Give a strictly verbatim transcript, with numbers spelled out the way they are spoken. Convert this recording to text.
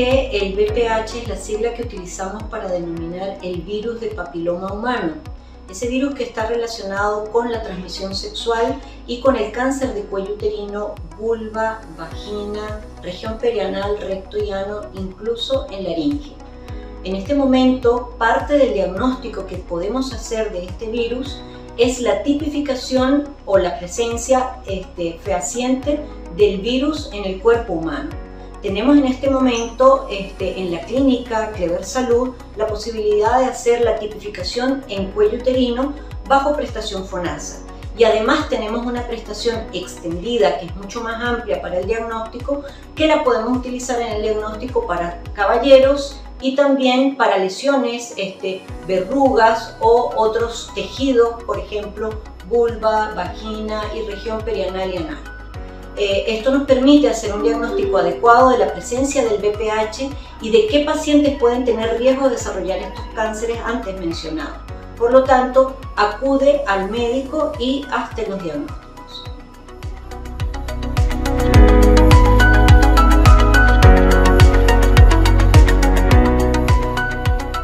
que el V P H es la sigla que utilizamos para denominar el virus de papiloma humano, ese virus que está relacionado con la transmisión sexual y con el cáncer de cuello uterino, vulva, vagina, región perianal, recto y ano, incluso en laringe. En este momento, parte del diagnóstico que podemos hacer de este virus es la tipificación o la presencia este, fehaciente del virus en el cuerpo humano. Tenemos en este momento este, en la clínica Clever Salud la posibilidad de hacer la tipificación en cuello uterino bajo prestación FONASA. Y además tenemos una prestación extendida que es mucho más amplia para el diagnóstico, que la podemos utilizar en el diagnóstico para caballeros y también para lesiones, este, verrugas o otros tejidos, por ejemplo, vulva, vagina y región perianal y anal. Eh, esto nos permite hacer un diagnóstico adecuado de la presencia del V P H y de qué pacientes pueden tener riesgo de desarrollar estos cánceres antes mencionados. Por lo tanto, acude al médico y hazte los diagnósticos.